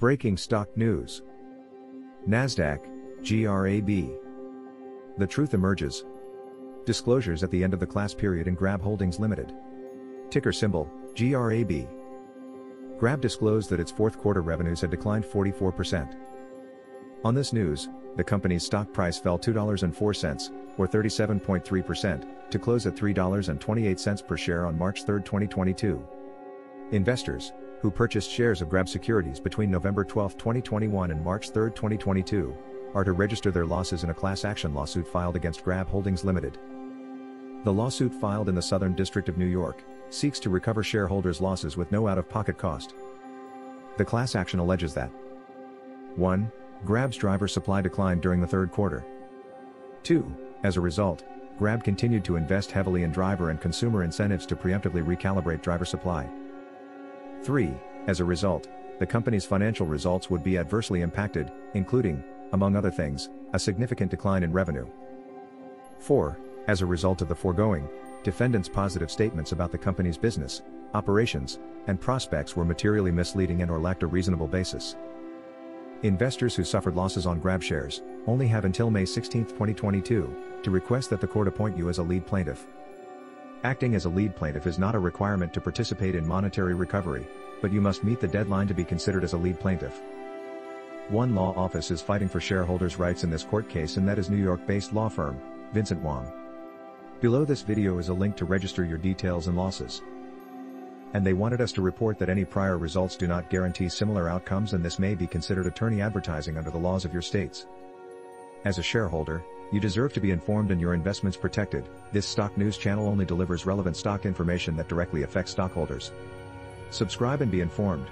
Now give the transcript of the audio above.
Breaking stock news. NASDAQ, GRAB. The truth emerges. Disclosures at the end of the class period in Grab Holdings Limited. Ticker symbol, GRAB. Grab disclosed that its fourth quarter revenues had declined 44%. On this news, the company's stock price fell $2.04, or 37.3%, to close at $3.28 per share on March 3, 2022. Investors, who purchased shares of Grab securities between November 12, 2021 and March 3, 2022, are to register their losses in a class action lawsuit filed against Grab Holdings Limited. The lawsuit, filed in the Southern District of New York, seeks to recover shareholders' losses with no out-of-pocket cost. The class action alleges that 1. Grab's driver supply declined during the third quarter. 2. As a result, Grab continued to invest heavily in driver and consumer incentives to preemptively recalibrate driver supply. 3. As a result, the company's financial results would be adversely impacted, including, among other things, a significant decline in revenue. 4. As a result of the foregoing, defendants' positive statements about the company's business, operations, and prospects were materially misleading and/or lacked a reasonable basis. Investors who suffered losses on Grab shares only have until May 16, 2022, to request that the court appoint you as a lead plaintiff. Acting as a lead plaintiff is not a requirement to participate in monetary recovery, but you must meet the deadline to be considered as a lead plaintiff. One law office is fighting for shareholders' rights in this court case, and that is New York-based law firm, Vincent Wong. Below this video is a link to register your details and losses. And they wanted us to report that any prior results do not guarantee similar outcomes, and this may be considered attorney advertising under the laws of your states. As a shareholder, you deserve to be informed and your investments protected. This stock news channel only delivers relevant stock information that directly affects stockholders. Subscribe and be informed.